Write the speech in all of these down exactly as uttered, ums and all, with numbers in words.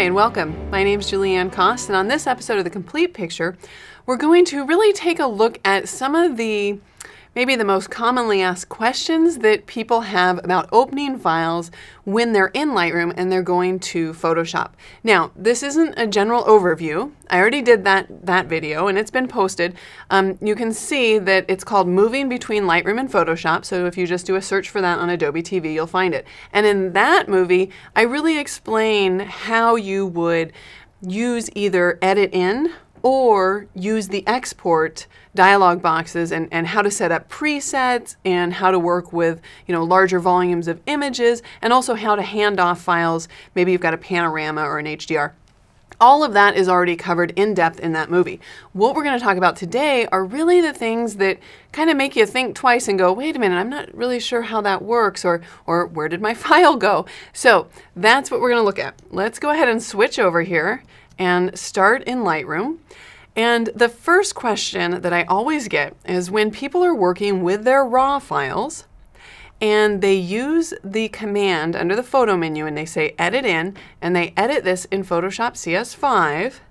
Hi and welcome. My name is Julieanne Kost, and on this episode of The Complete Picture, we're going to really take a look at some of the maybe the most commonly asked questions that people have about opening files when they're in Lightroom and they're going to Photoshop. Now, this isn't a general overview. I already did that, that video, and it's been posted. Um, you can see that it's called Moving Between Lightroom and Photoshop, so if you just do a search for that on Adobe T V, you'll find it. And in that movie, I really explain how you would use either Edit In or use the export dialog boxes and, and how to set up presets and how to work with, you know, larger volumes of images, and also how to hand off files. Maybe you've got a panorama or an H D R. All of that is already covered in depth in that movie. What we're going to talk about today are really the things that kind of make you think twice and go, wait a minute, I'm not really sure how that works, or, or where did my file go? So that's what we're going to look at. Let's go ahead and switch over here and start in Lightroom. And the first question that I always get is when people are working with their RAW files and they use the command under the photo menu and they say edit in, and they edit this in Photoshop C S five,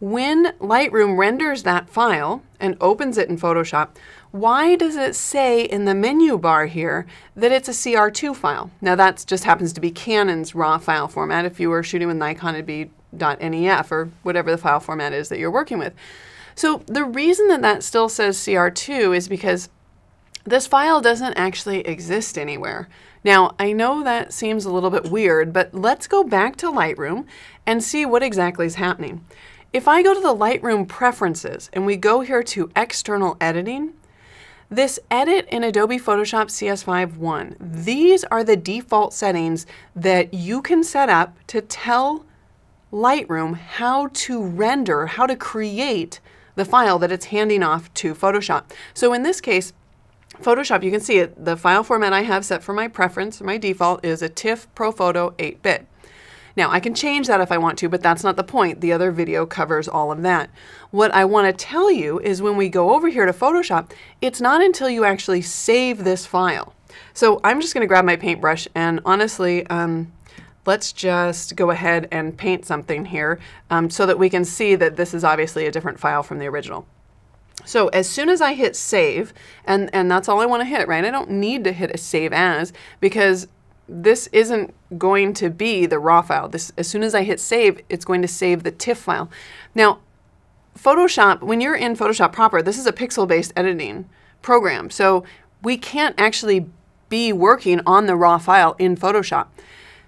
when Lightroom renders that file and opens it in Photoshop, why does it say in the menu bar here that it's a C R two file? Now that just happens to be Canon's RAW file format. If you were shooting with Nikon, it'd be .nef or whatever the file format is that you're working with. So the reason that that still says C R two is because this file doesn't actually exist anywhere. Now, I know that seems a little bit weird, but let's go back to Lightroom and see what exactly is happening. If I go to the Lightroom preferences and we go here to external editing, this edit in Adobe Photoshop C S five one, these are the default settings that you can set up to tell Lightroom how to render, how to create the file that it's handing off to Photoshop. So in this case, Photoshop, you can see it, the file format I have set for my preference, my default, is a TIFF ProPhoto eight bit. Now I can change that if I want to, but that's not the point. The other video covers all of that. What I want to tell you is when we go over here to Photoshop, it's not until you actually save this file. So I'm just going to grab my paintbrush and honestly, um, let's just go ahead and paint something here um, so that we can see that this is obviously a different file from the original. So as soon as I hit save, and, and that's all I want to hit, right? I don't need to hit a save as, because this isn't going to be the raw file. This, as soon as I hit save, it's going to save the TIFF file. Now, Photoshop, when you're in Photoshop proper, this is a pixel-based editing program. So we can't actually be working on the raw file in Photoshop.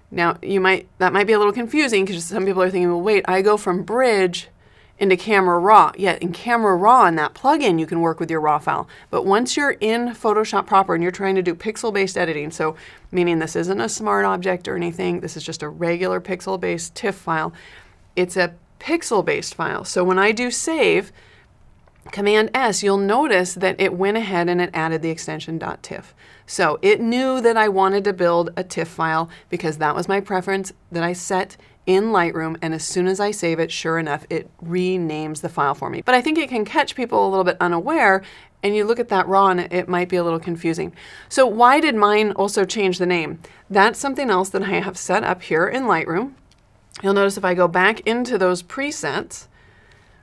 Now, you might, that might be a little confusing because some people are thinking, well, wait, I go from Bridge into Camera Raw. Yet in Camera Raw, in that plugin, you can work with your raw file. But once you're in Photoshop proper and you're trying to do pixel-based editing, so meaning this isn't a smart object or anything, this is just a regular pixel-based TIFF file, it's a pixel-based file. So when I do save, Command S, you'll notice that it went ahead and it added the extension .tiff. So it knew that I wanted to build a TIFF file because that was my preference that I set in Lightroom, and as soon as I save it, sure enough, it renames the file for me. But I think it can catch people a little bit unaware, and you look at that raw and it might be a little confusing. So why did mine also change the name? That's something else that I have set up here in Lightroom. You'll notice if I go back into those presets,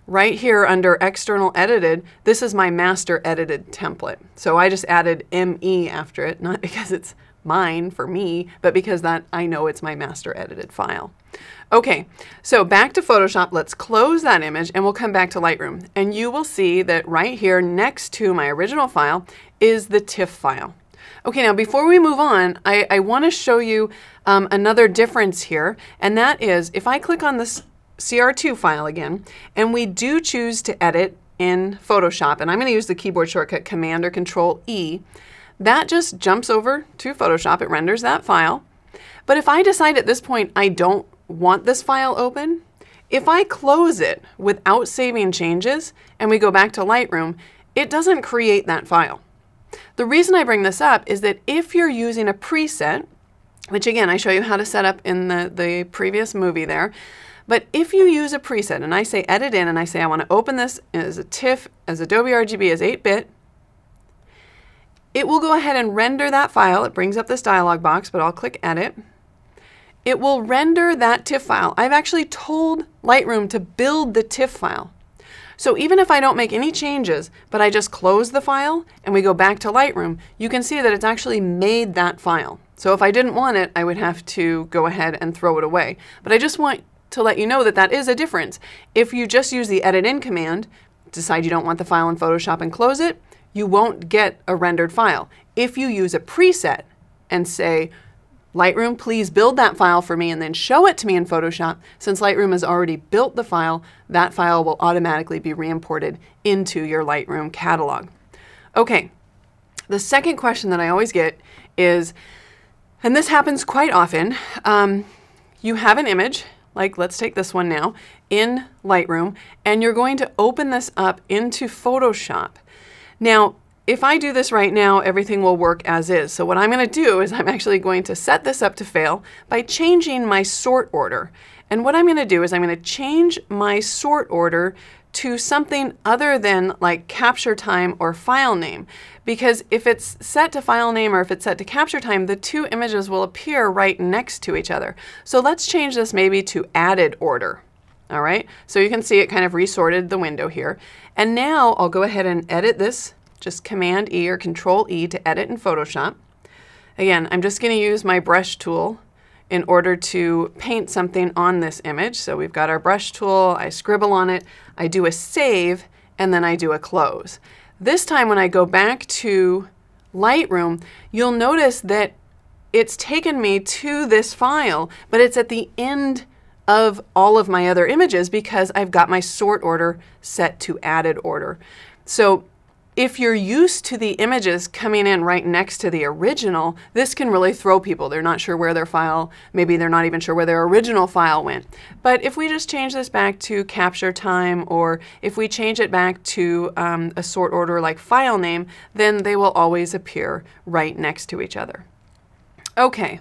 right here under external edited, this is my master edited template. So I just added M E after it, not because it's mine for me, but because that I know it's my master edited file. Okay, so back to Photoshop, let's close that image and we'll come back to Lightroom. And you will see that right here next to my original file is the TIFF file. Okay, now before we move on, I, I want to show you um, another difference here, and that is if I click on this C R two file again, and we do choose to edit in Photoshop, and I'm going to use the keyboard shortcut Command or Control E, that just jumps over to Photoshop, it renders that file. But if I decide at this point I don't want this file open, if I close it without saving changes and we go back to Lightroom, it doesn't create that file. The reason I bring this up is that if you're using a preset, which again I show you how to set up in the, the previous movie there, but if you use a preset, and I say edit in, and I say I want to open this as a TIFF, as Adobe R G B, as eight bit, it will go ahead and render that file. It brings up this dialog box, but I'll click edit. it will render that TIFF file. I've actually told Lightroom to build the TIFF file. So even if I don't make any changes, but I just close the file and we go back to Lightroom, you can see that it's actually made that file. So if I didn't want it, I would have to go ahead and throw it away. But I just want to let you know that that is a difference. If you just use the edit in command, decide you don't want the file in Photoshop and close it, you won't get a rendered file. If you use a preset and say, Lightroom, please build that file for me and then show it to me in Photoshop. Since Lightroom has already built the file, that file will automatically be re-imported into your Lightroom catalog. Okay, the second question that I always get is, and this happens quite often, um, you have an image, like let's take this one now, in Lightroom, and you're going to open this up into Photoshop. Now, if I do this right now, everything will work as is. So what I'm going to do is I'm actually going to set this up to fail by changing my sort order. And what I'm going to do is I'm going to change my sort order to something other than like capture time or file name. Because if it's set to file name or if it's set to capture time, the two images will appear right next to each other. So let's change this maybe to added order. All right. So you can see it kind of resorted the window here. And now I'll go ahead and edit this. Just Command E or Control E to edit in Photoshop. Again, I'm just going to use my brush tool in order to paint something on this image. So we've got our brush tool, I scribble on it, I do a save, and then I do a close. This time when I go back to Lightroom, you'll notice that it's taken me to this file, but it's at the end of all of my other images because I've got my sort order set to added order. So if you're used to the images coming in right next to the original, this can really throw people. They're not sure where their file, maybe they're not even sure where their original file went. But if we just change this back to capture time, or if we change it back to um, a sort order like file name, then they will always appear right next to each other. Okay.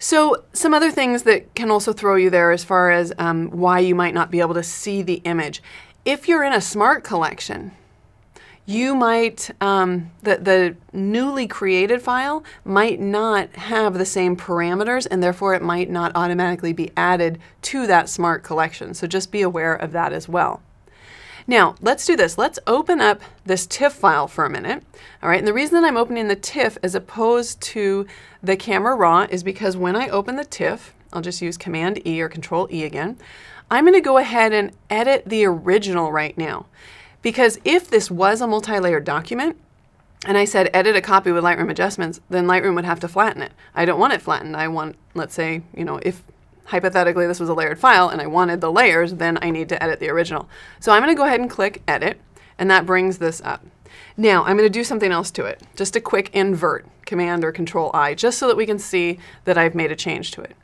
So some other things that can also throw you there as far as um, why you might not be able to see the image. If you're in a smart collection, you might, um, the, the newly created file might not have the same parameters and therefore it might not automatically be added to that smart collection. So just be aware of that as well. Now let's do this. Let's open up this TIFF file for a minute. All right, and the reason that I'm opening the TIFF as opposed to the Camera Raw is because when I open the TIFF, I'll just use Command E or Control E again, I'm going to go ahead and edit the original right now. Because if this was a multi-layered document, and I said edit a copy with Lightroom adjustments, then Lightroom would have to flatten it. I don't want it flattened. I want, let's say, you know, if hypothetically this was a layered file and I wanted the layers, then I need to edit the original. So I'm going to go ahead and click edit, and that brings this up. Now I'm going to do something else to it, just a quick invert, Command or Control I, just so that we can see that I've made a change to it.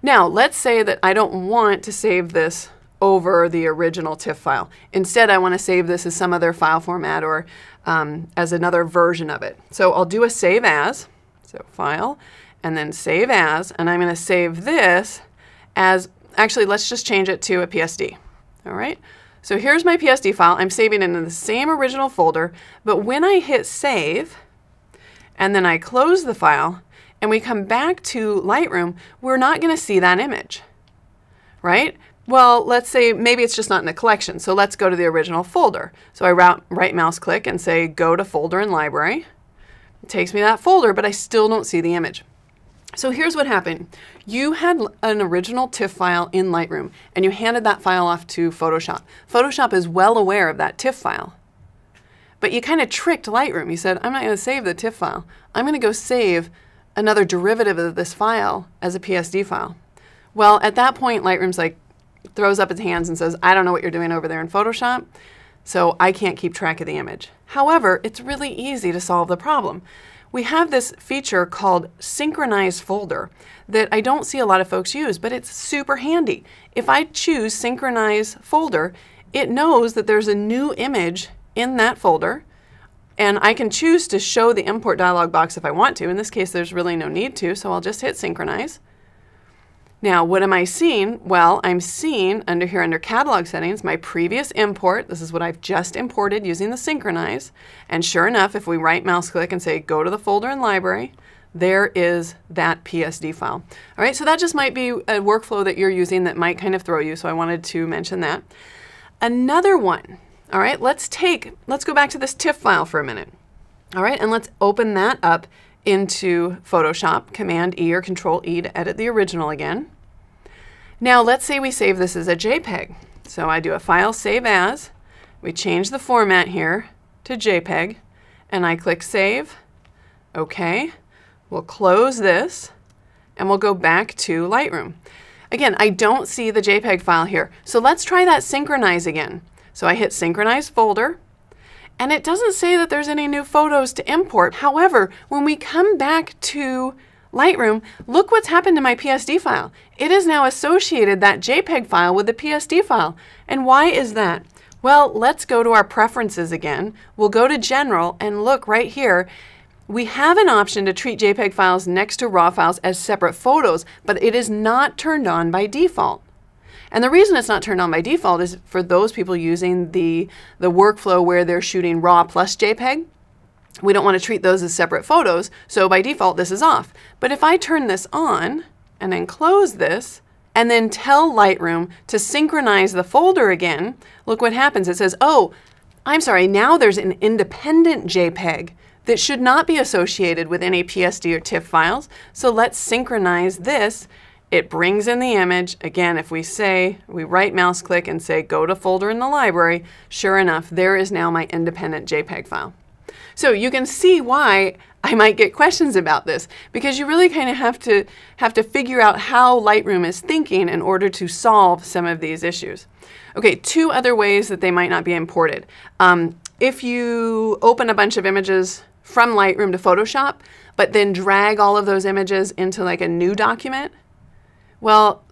Now let's say that I don't want to save this over the original TIFF file. Instead, I want to save this as some other file format or um, as another version of it. So I'll do a save as, so file, and then save as, and I'm going to save this as, actually, let's just change it to a P S D. All right. So here's my P S D file. I'm saving it in the same original folder, but when I hit save and then I close the file and we come back to Lightroom, we're not going to see that image, right? Well, let's say maybe it's just not in the collection, so let's go to the original folder. So I right mouse click and say go to folder and library. It takes me to that folder, but I still don't see the image. So here's what happened. You had an original TIFF file in Lightroom, and you handed that file off to Photoshop. Photoshop is well aware of that TIFF file. But you kind of tricked Lightroom. You said, I'm not going to save the TIFF file. I'm going to go save another derivative of this file as a P S D file. Well, at that point, Lightroom's like, throws up its hands and says, I don't know what you're doing over there in Photoshop, so I can't keep track of the image. However, it's really easy to solve the problem. We have this feature called Synchronize Folder that I don't see a lot of folks use, but it's super handy. If I choose Synchronize Folder, it knows that there's a new image in that folder, and I can choose to show the import dialog box if I want to. In this case, there's really no need to, so I'll just hit Synchronize. Now, what am I seeing? Well, I'm seeing under here, under catalog settings, my previous import. This is what I've just imported using the synchronize. And sure enough, if we right mouse click and say, go to the folder and library, there is that P S D file. All right, so that just might be a workflow that you're using that might kind of throw you, so I wanted to mention that. Another one, all right, let's take, let's go back to this TIFF file for a minute. All right, and let's open that up into Photoshop, Command E or Control E to edit the original again. Now let's say we save this as a JPEG. So I do a file save as, we change the format here to JPEG, and I click save, okay. We'll close this, and we'll go back to Lightroom. Again, I don't see the JPEG file here, so let's try that synchronize again. So I hit synchronize folder, and it doesn't say that there's any new photos to import. However, when we come back to Lightroom, look what's happened to my P S D file. It has now associated that JPEG file with the P S D file. And why is that? Well, let's go to our preferences again. We'll go to General, and look right here. We have an option to treat JPEG files next to RAW files as separate photos, but it is not turned on by default. And the reason it's not turned on by default is for those people using the, the workflow where they're shooting RAW plus JPEG. We don't want to treat those as separate photos, so by default this is off. But if I turn this on and then close this, and then tell Lightroom to synchronize the folder again, look what happens. It says, oh, I'm sorry, now there's an independent JPEG that should not be associated with any P S D or TIFF files. So let's synchronize this. It brings in the image. Again, if we say, we right mouse click and say, go to folder in the library, sure enough, there is now my independent JPEG file. So you can see why I might get questions about this, because you really kind of have to, have to figure out how Lightroom is thinking in order to solve some of these issues. Okay, two other ways that they might not be imported. Um, if you open a bunch of images from Lightroom to Photoshop, but then drag all of those images into like a new document. Well,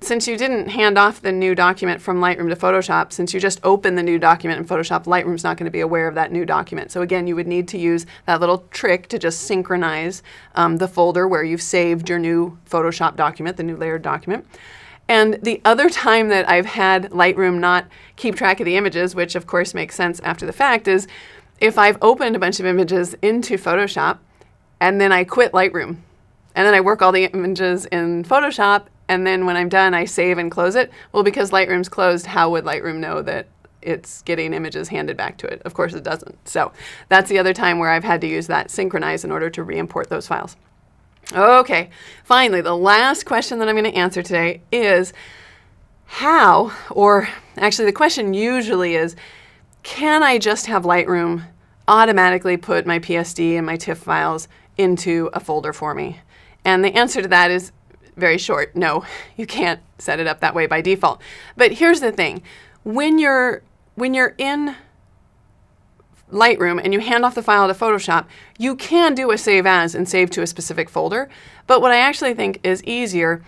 since you didn't hand off the new document from Lightroom to Photoshop, since you just opened the new document in Photoshop, Lightroom's not going to be aware of that new document. So again, you would need to use that little trick to just synchronize um, the folder where you've saved your new Photoshop document, the new layered document. And the other time that I've had Lightroom not keep track of the images, which of course makes sense after the fact, is if I've opened a bunch of images into Photoshop and then I quit Lightroom and then I work all the images in Photoshop and then when I'm done I save and close it. Well, because Lightroom's closed, how would Lightroom know that it's getting images handed back to it? Of course it doesn't. So that's the other time where I've had to use that synchronize in order to re-import those files. Okay, finally, the last question that I'm going to answer today is how, or actually the question usually is, can I just have Lightroom automatically put my P S D and my TIFF files into a folder for me? And the answer to that is very short. No, you can't set it up that way by default. But here's the thing. When you're, when you're in Lightroom and you hand off the file to Photoshop, you can do a save as and save to a specific folder. But what I actually think is easier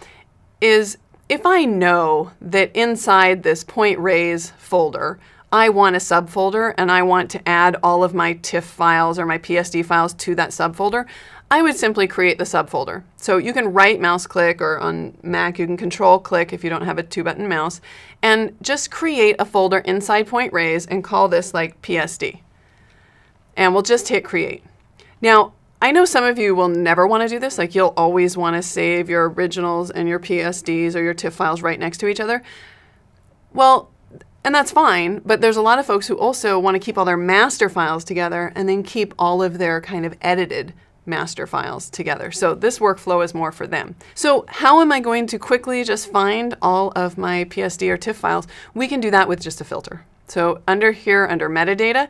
is if I know that inside this Point Rays folder, I want a subfolder and I want to add all of my TIFF files or my P S D files to that subfolder, I would simply create the subfolder. So you can right mouse click, or on Mac you can control click if you don't have a two button mouse, and just create a folder inside Point Rays and call this like P S D. And we'll just hit create. Now, I know some of you will never want to do this, like you'll always want to save your originals and your P S Ds or your TIFF files right next to each other. Well, and that's fine, but there's a lot of folks who also want to keep all their master files together and then keep all of their kind of edited master files together. So this workflow is more for them. So how am I going to quickly just find all of my P S D or TIFF files? We can do that with just a filter. So under here, under metadata,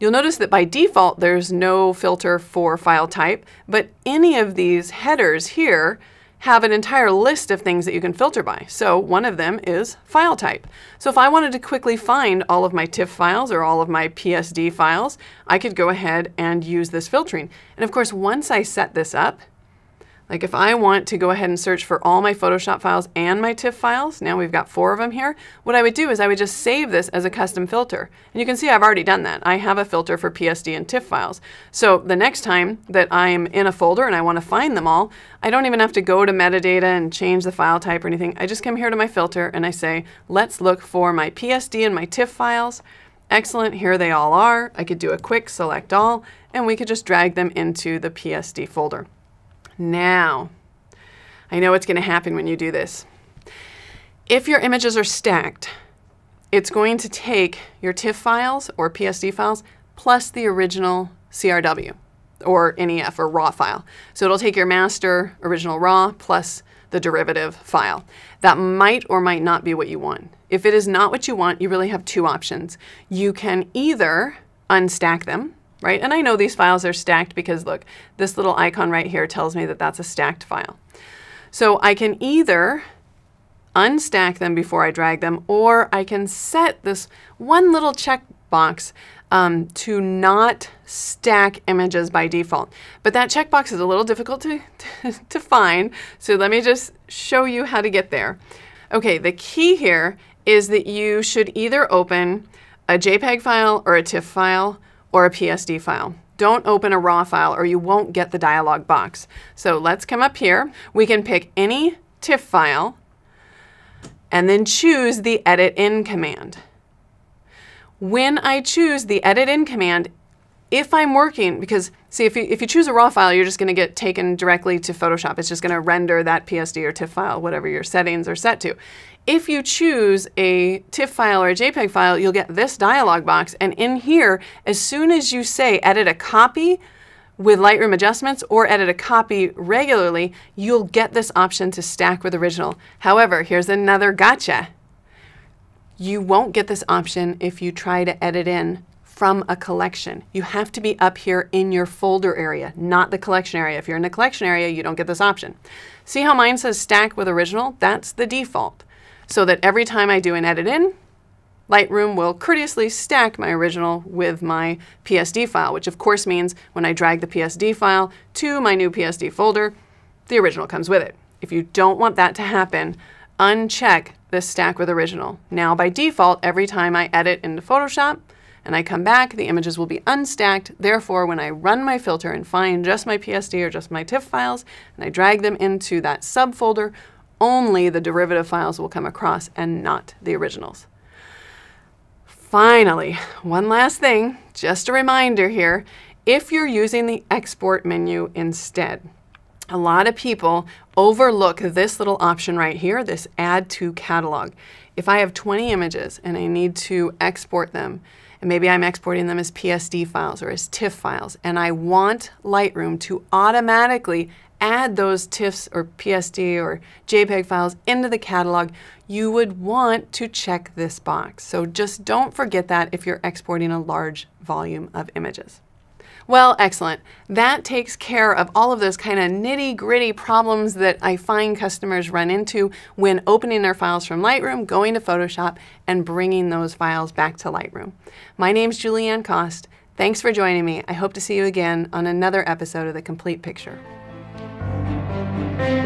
you'll notice that by default there's no filter for file type, but any of these headers here have an entire list of things that you can filter by. So one of them is file type. So if I wanted to quickly find all of my TIFF files or all of my P S D files, I could go ahead and use this filtering. And of course, once I set this up, like if I want to go ahead and search for all my Photoshop files and my TIFF files, now we've got four of them here, what I would do is I would just save this as a custom filter. And you can see I've already done that. I have a filter for P S D and TIFF files. So the next time that I'm in a folder and I want to find them all, I don't even have to go to metadata and change the file type or anything. I just come here to my filter and I say, let's look for my P S D and my TIFF files. Excellent, here they all are. I could do a quick select all, and we could just drag them into the P S D folder. now. I know what's going to happen when you do this. If your images are stacked, it's going to take your TIFF files or P S D files plus the original C R W or N E F or RAW file. So it'll take your master original RAW plus the derivative file. That might or might not be what you want. If it is not what you want, you really have two options. You can either unstack them, right? And I know these files are stacked because look, this little icon right here tells me that that's a stacked file. So I can either unstack them before I drag them, or I can set this one little checkbox um, to not stack images by default. But that checkbox is a little difficult to, to find, so let me just show you how to get there. Okay, the key here is that you should either open a JPEG file or a TIFF file or a P S D file. Don't open a RAW file or you won't get the dialog box. So let's come up here. We can pick any TIFF file and then choose the edit in command. When I choose the edit in command, if I'm working, because see, if you, if you choose a RAW file, you're just going to get taken directly to Photoshop. It's just going to render that P S D or TIFF file, whatever your settings are set to. If you choose a TIFF file or a JPEG file, you'll get this dialog box. And in here, as soon as you say edit a copy with Lightroom adjustments or edit a copy regularly, you'll get this option to stack with original. However, here's another gotcha. You won't get this option if you try to edit in from a collection. You have to be up here in your folder area, not the collection area. If you're in the collection area, you don't get this option. See how mine says stack with original? That's the default. So that every time I do an edit in, Lightroom will courteously stack my original with my P S D file, which of course means when I drag the P S D file to my new P S D folder, the original comes with it. If you don't want that to happen, uncheck this stack with original. Now by default, every time I edit into Photoshop and I come back, the images will be unstacked. Therefore, when I run my filter and find just my P S D or just my TIFF files, and I drag them into that subfolder, only the derivative files will come across and not the originals. Finally, one last thing, just a reminder here, if you're using the export menu instead, a lot of people overlook this little option right here, this add to catalog. If I have twenty images and I need to export them, and maybe I'm exporting them as P S D files or as TIFF files, and I want Lightroom to automatically add those TIFFs or P S D or JPEG files into the catalog, you would want to check this box. So just don't forget that if you're exporting a large volume of images. Well, excellent. That takes care of all of those kind of nitty-gritty problems that I find customers run into when opening their files from Lightroom, going to Photoshop, and bringing those files back to Lightroom. My name's Julieanne Kost. Thanks for joining me. I hope to see you again on another episode of The Complete Picture. Thank you.